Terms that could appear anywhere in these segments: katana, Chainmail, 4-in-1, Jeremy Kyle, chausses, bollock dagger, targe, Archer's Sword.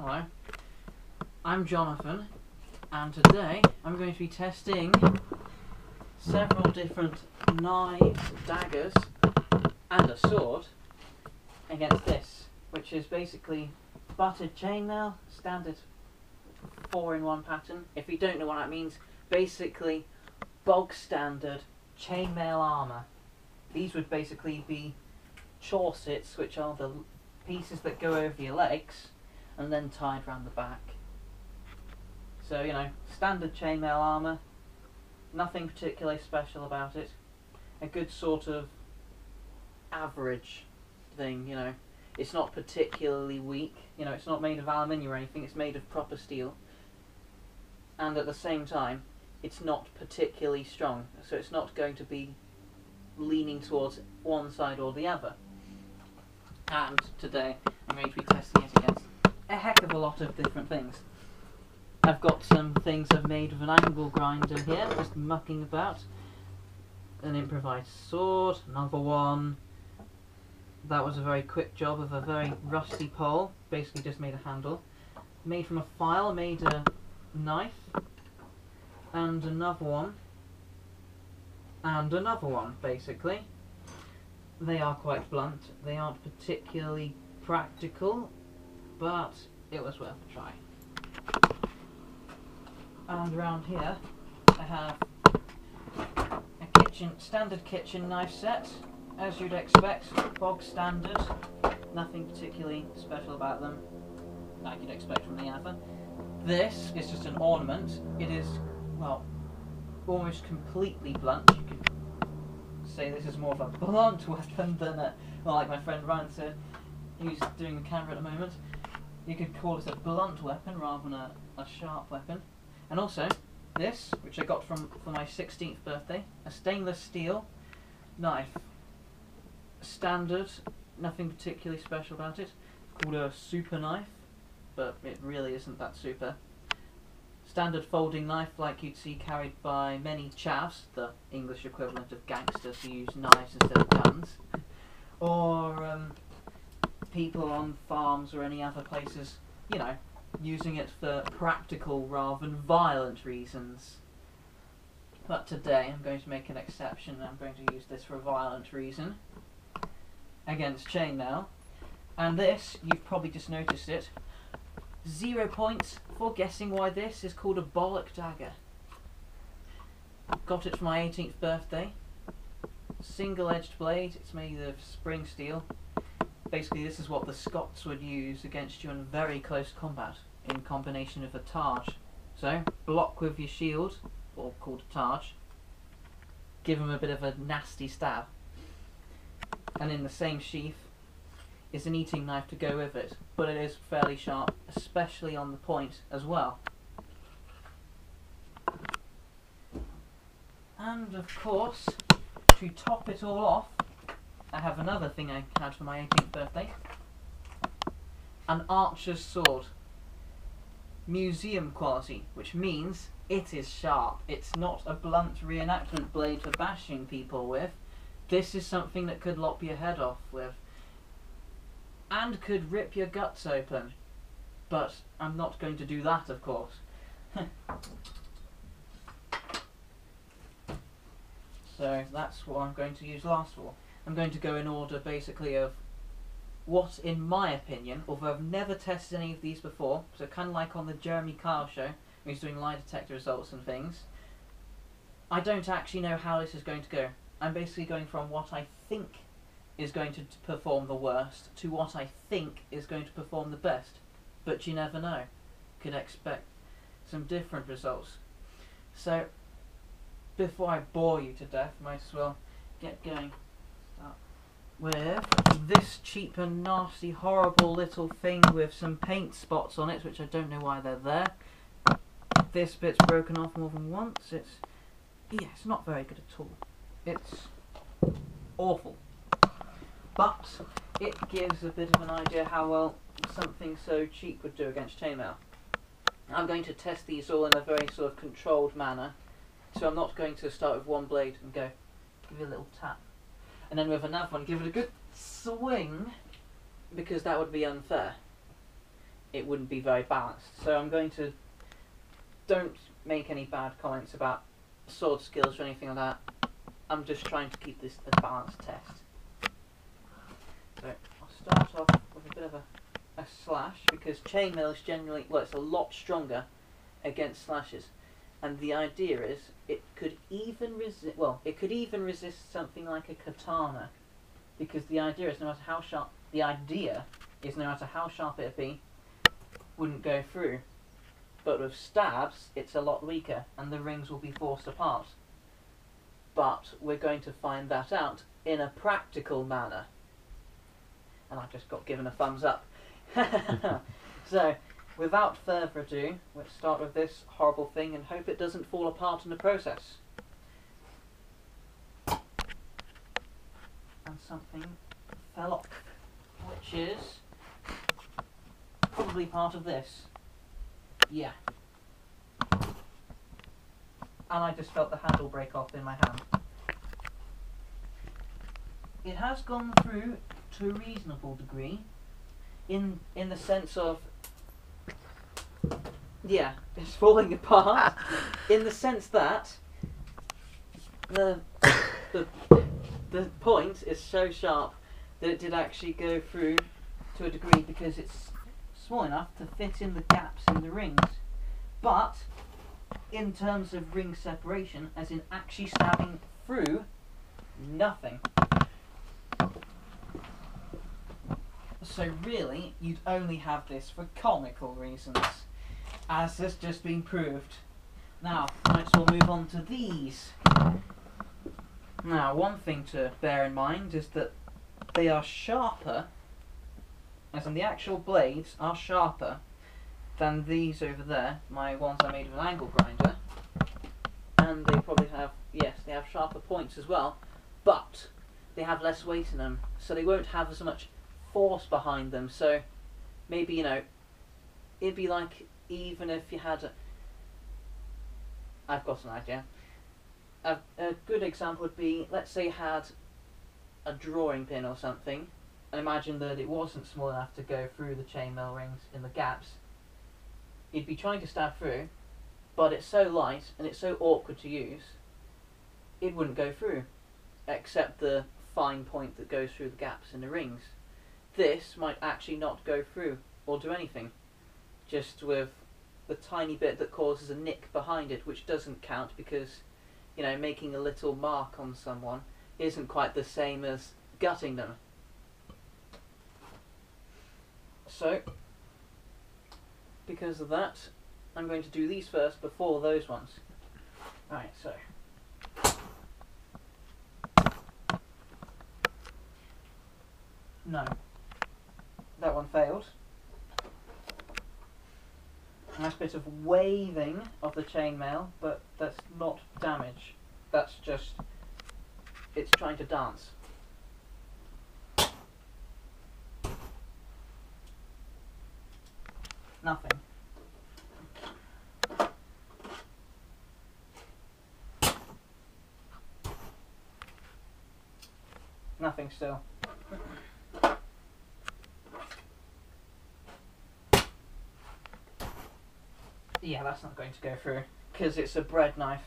Hello, I'm Jonathan, and today I'm going to be testing several different knives, daggers, and a sword against this, which is basically buttered chainmail, standard 4-in-1 pattern. If you don't know what that means, basically bog standard chainmail armour. These would basically be chausses, which are the pieces that go over your legs and then tied round the back. So, you know, standard chainmail armour, nothing particularly special about it. A good sort of average thing, you know. It's not particularly weak, you know, it's not made of aluminium or anything, it's made of proper steel. And at the same time, it's not particularly strong, so it's not going to be leaning towards one side or the other. And today I'm going to be testing it against a heck of a lot of different things. I've got some things I've made with an angle grinder here, just mucking about. An improvised sword, another one. That was a very quick job of a very rusty pole, basically just made a handle. Made from a file, made a knife, and another one. And another one, basically. They are quite blunt, they aren't particularly practical, but it was worth a try. And around here I have a standard kitchen knife set, as you'd expect, bog standard, nothing particularly special about them, like you'd expect from the other. This is just an ornament. It is, well, almost completely blunt. You could say this is more of a blunt weapon than a, well, like my friend Ryan said, who's doing the camera at the moment, you could call this a blunt weapon rather than a sharp weapon. And also, this, which I got for my 16th birthday, a stainless steel knife. Standard, nothing particularly special about it. It's called a super knife, but it really isn't that super. Standard folding knife like you'd see carried by many chavs, the English equivalent of gangsters who use knives instead of guns. Or people on farms or any other places, you know, using it for practical rather than violent reasons. But today I'm going to make an exception and I'm going to use this for a violent reason. Against chainmail. And this, you've probably just noticed it, 0 points for guessing why this is called a bollock dagger. Got it for my 18th birthday. Single-edged blade, it's made of spring steel. Basically, this is what the Scots would use against you in very close combat, in combination with a targe. So, block with your shield, or called a targe, give them a bit of a nasty stab. And in the same sheath is an eating knife to go with it, but it is fairly sharp, especially on the point as well. And of course, to top it all off, I have another thing I had for my 18th birthday. An Archer's Sword. Museum quality, which means it is sharp. It's not a blunt reenactment blade for bashing people with. This is something that could lop your head off with. And could rip your guts open. But I'm not going to do that, of course. So that's what I'm going to use last for. I'm going to go in order basically of what, in my opinion, although I've never tested any of these before, so kind of like on the Jeremy Kyle show, who's doing lie detector results and things, I don't actually know how this is going to go. I'm basically going from what I think is going to perform the worst to what I think is going to perform the best. But you never know. Could expect some different results. So, before I bore you to death, might as well get going. With this cheap and nasty horrible little thing with some paint spots on it, which I don't know why they're there. This bit's broken off more than once. It's, yeah, it's not very good at all. It's awful. But it gives a bit of an idea how well something so cheap would do against chainmail. I'm going to test these all in a very sort of controlled manner, so I'm not going to start with one blade and go give it a little tap. And then with another one, give it a good swing, because that would be unfair. it wouldn't be very balanced. So I'm going to... Don't make any bad comments about sword skills or anything like that. I'm just trying to keep this a balanced test. So I'll start off with a bit of a slash, because chainmail is generally, well, it's a lot stronger against slashes, and the idea is it could even resist, well, it could even resist something like a katana, because the idea is no matter how sharp it'd be, wouldn't go through. But with stabs, it's a lot weaker, and the rings will be forced apart. But we're going to find that out in a practical manner. And I've just got given a thumbs up. So, without further ado, let's start with this horrible thing and hope it doesn't fall apart in the process. And something fell off, which is probably part of this. Yeah. And I just felt the handle break off in my hand. It has gone through to a reasonable degree, in the sense of, yeah, it's falling apart, in the sense that the point is so sharp that it did actually go through to a degree, because it's small enough to fit in the gaps in the rings. But in terms of ring separation, as in actually stabbing through, nothing. So really, you'd only have this for comical reasons, as has just been proved. Now, let's all move on to these. Now, one thing to bear in mind is that they are sharper, as in the actual blades are sharper than these over there, my ones I made with an angle grinder, and they probably have, yes, they have sharper points as well, but they have less weight in them, so they won't have as much force behind them. So maybe, you know, it'd be like, even if you had I've got an idea. A good example would be, let's say you had a drawing pin or something, and imagine that it wasn't small enough to go through the chainmail rings in the gaps. You'd be trying to stab through, but it's so light and it's so awkward to use, it wouldn't go through, except the fine point that goes through the gaps in the rings. This might actually not go through or do anything, just with the tiny bit that causes a nick behind it, which doesn't count because, you know, making a little mark on someone isn't quite the same as gutting them. So, because of that, I'm going to do these first before those ones. Right, so. No. That one failed. Nice bit of waving of the chainmail, but that's not damage. That's just, it's trying to dance. Nothing. Nothing still. Yeah, that's not going to go through, because it's a bread knife.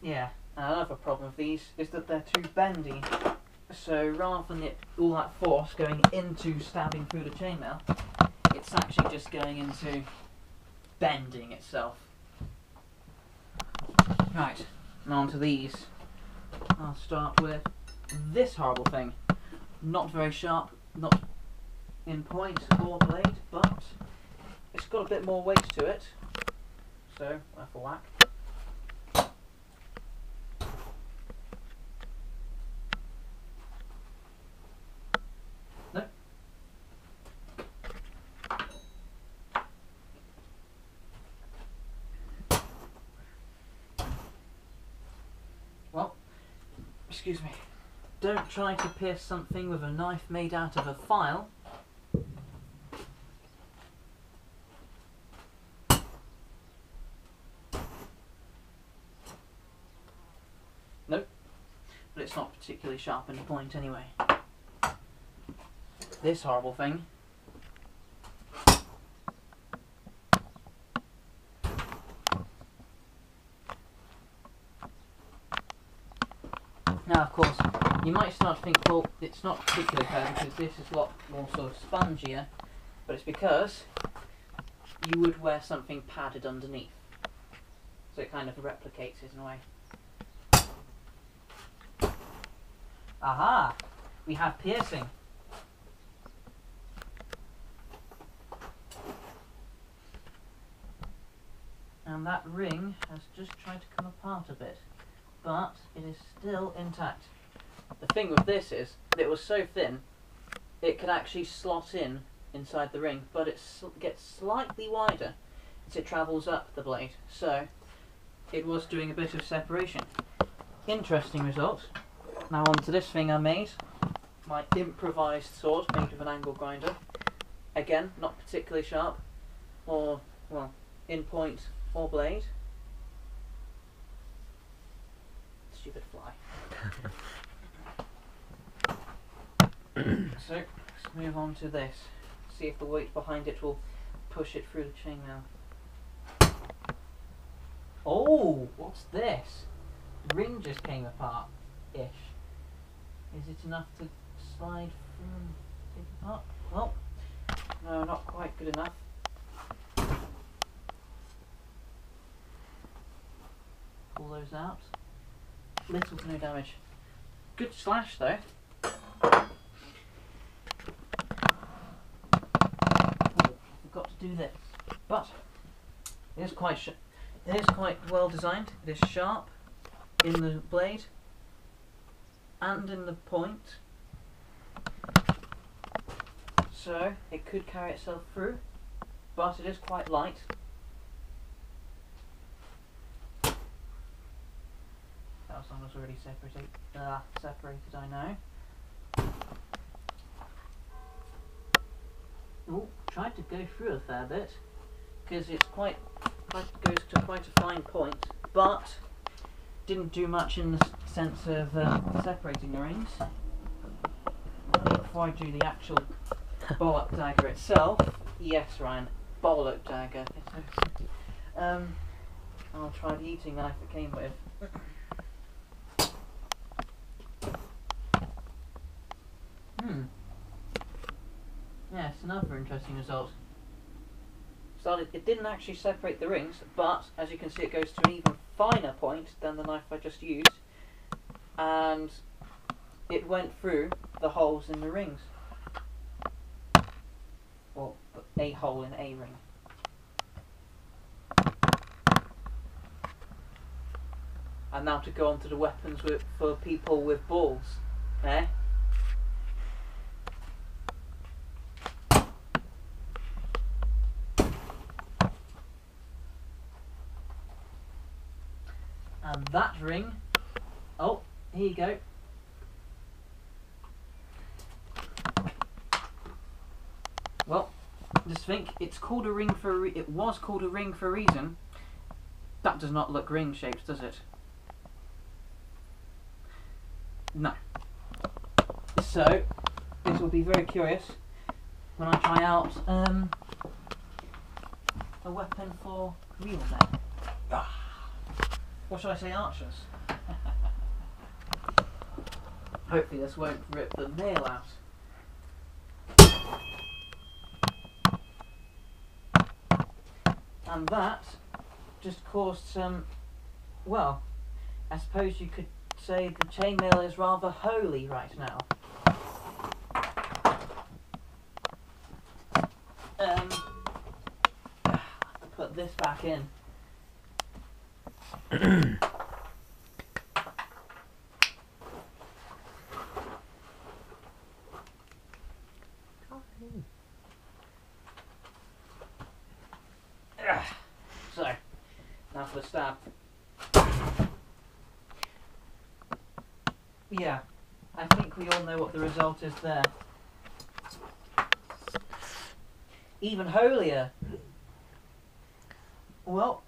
Yeah, another problem with these is that they're too bendy. So rather than all that force going into stabbing through the chainmail, it's actually just going into bending itself. Right, now onto these. I'll start with this horrible thing. Not very sharp, not in point or blade, but it's got a bit more weight to it. So, we'll have a whack. Excuse me. Don't try to pierce something with a knife made out of a file. Nope. But it's it's not particularly sharp in the point anyway. This horrible thing. Now, of course, you might start to think, well, it's not particularly fair because this is a lot more sort of spongier, but it's because you would wear something padded underneath. So it kind of replicates it in a way. Aha! We have piercing. And that ring has just tried to come apart a bit, but it is still intact. The thing with this is that it was so thin, it could actually slot in inside the ring, but it gets slightly wider as it travels up the blade, so it was doing a bit of separation. Interesting result. Now onto this thing I made, my improvised sword made with an angle grinder. Again, not particularly sharp, or, well, in point or blade. Stupid fly. So, let's move on to this. See if the weight behind it will push it through the chainmail. Oh, what's this? The ring just came apart, ish. Is it enough to slide through and take it apart? Well, no, not quite good enough. Pull those out. Little to no damage. Good slash though. We've got to do this, but it is quite well designed. It is sharp in the blade and in the point, so it could carry itself through, but it is quite light. That was already separated. Separated, I know. Oh, tried to go through a fair bit because it's quite goes to quite a fine point, but didn't do much in the sense of separating the rings. Before I do the actual bollock dagger itself, yes, Ryan, bollock dagger. I'll try the eating knife it came with. Yes, another interesting result. Started, it didn't actually separate the rings, but as you can see it goes to an even finer point than the knife I just used, and it went through the holes in the rings. Or a hole in a ring. And now to go on to the weapons for people with balls, eh? And that ring, oh, here you go. Well, just think, it's called a ring for a it was called a ring for a reason. That does not look ring-shaped, does it? No. So, this will be very curious when I try out a weapon for real men. Ah. Or should I say archers? Hopefully this won't rip the nail out. And that just caused some, well, I suppose you could say the chainmail is rather holy right now. Put this back in. So, now for the stab. Yeah, I think we all know what the result is there. Even holier. Well...